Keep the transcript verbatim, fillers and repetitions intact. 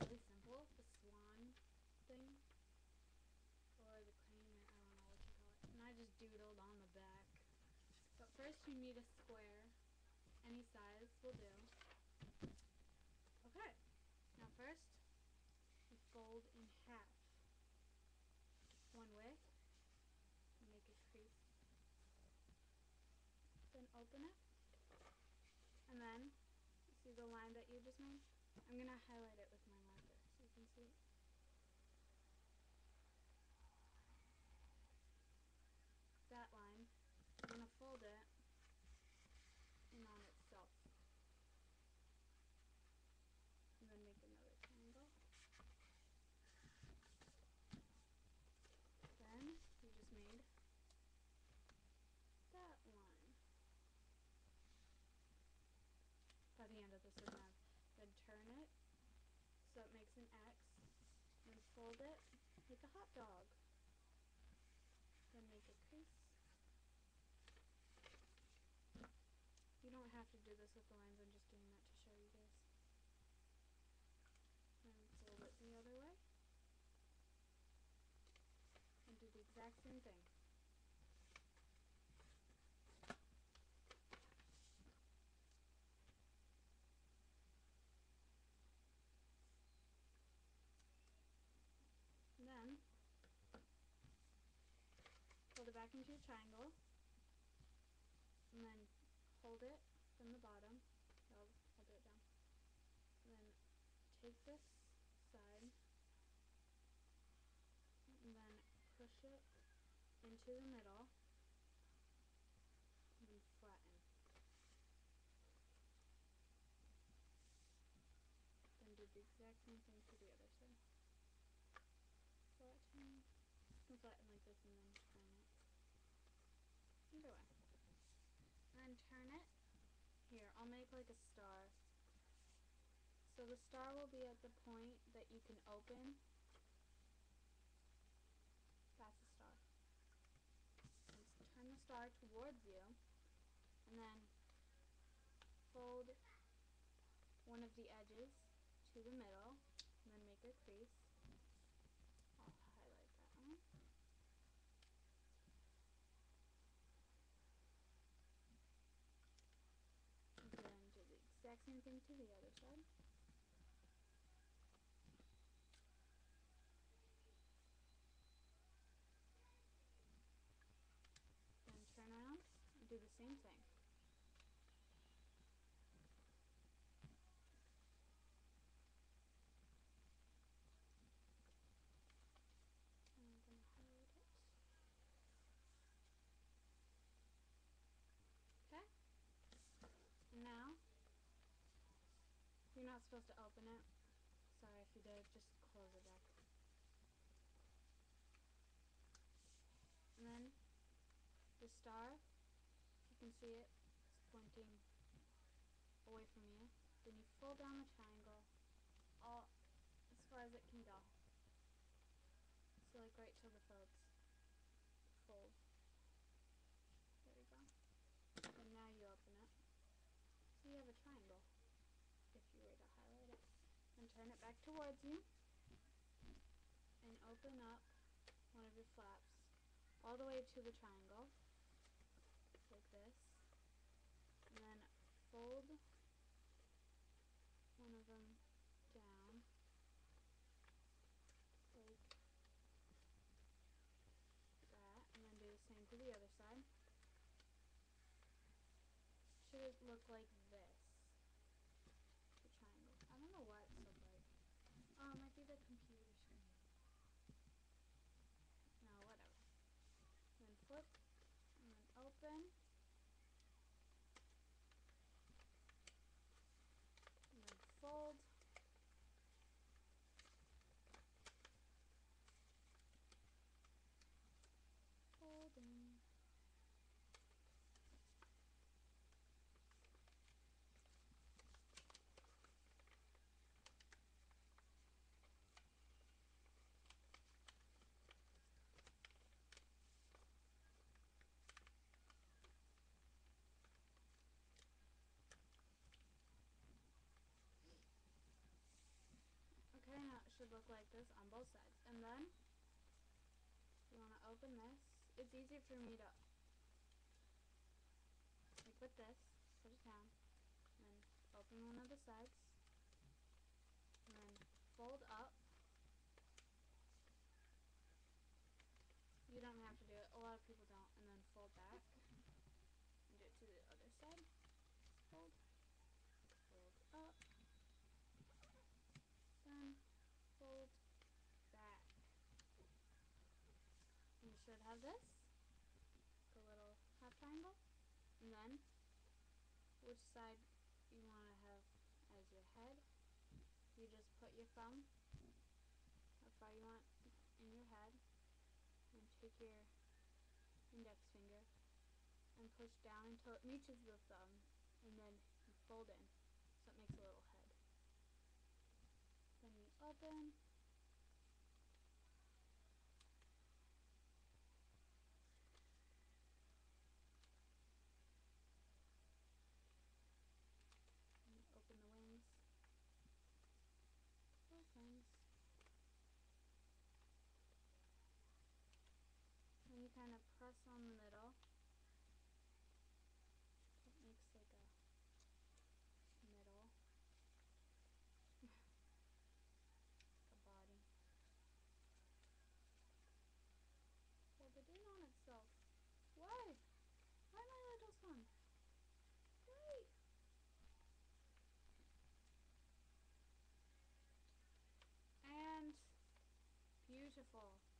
really simple, the swan thing, or the crane, I don't know what you call it, and I just doodled on the back. But first you need a square, any size will do. Okay, now first you fold in half, one way, make a crease, then open it, and then you see the line that you just made? I'm going to highlight it with my marker so you can see it. That line, I'm going to fold it in on itself. And then make another triangle. Then you just made that line. By the end of this, we're going to have then turn it so it makes an X, then fold it, make a hot dog, then make a crease. You don't have to do this with the lines, I'm just doing that to show you guys. Then fold it the other way, and do the exact same thing. And then fold it back into your triangle, and then hold it from the bottom. I'll hold it down. And then take this side, and then push it into the middle, and then flatten. Then do the exact same thing to the other side. Flatten, flatten like this, and then turn it. Either way. And turn it. Here, I'll make like a star. So the star will be at the point that you can open. That's the star. Just turn the star towards you, and then fold one of the edges to the middle, and then make a crease. I'll highlight that one. And then do the exact same thing to the other side. Then turn around and do the same thing. I'm going to highlight it. Okay. Now, you're not supposed to open it. Sorry if you did, just close it back. And then the star, you can see it, it's pointing away from you. Then you fold down the triangle all as far as it can go. So like right till the folds fold. There you go. And now you open it. So you have a triangle if you were to highlight it. And turn it back towards you. And open up one of your flaps all the way to the triangle. Like this. And then fold one of them down. Like that, and then do the same to the other side. Should it look like this? The triangle. I don't know why it's so bright. Oh, it might be the computer screen. No, whatever. And then flip, and then open, and then fold. Folding. like this on both sides. And then you want to open this. It's easier for me to, like with this, put it down, and then open one of the sides, and then fold up. You don't have to do it. A lot of people don't. And then fold back and do it to the other side. Fold, fold up, then fold back. You should have this, like a little half triangle, and then which side you want to have as your head. You just put your thumb how far you want in your head, and take your index finger and push down until it reaches the thumb, and then you fold in so it makes a little head. Then you open, and you open the wings, both wings. And you kind of press on the middle. It makes like a middle, like a body. Fold it in on itself. Why? Why my little son? Wait. And beautiful.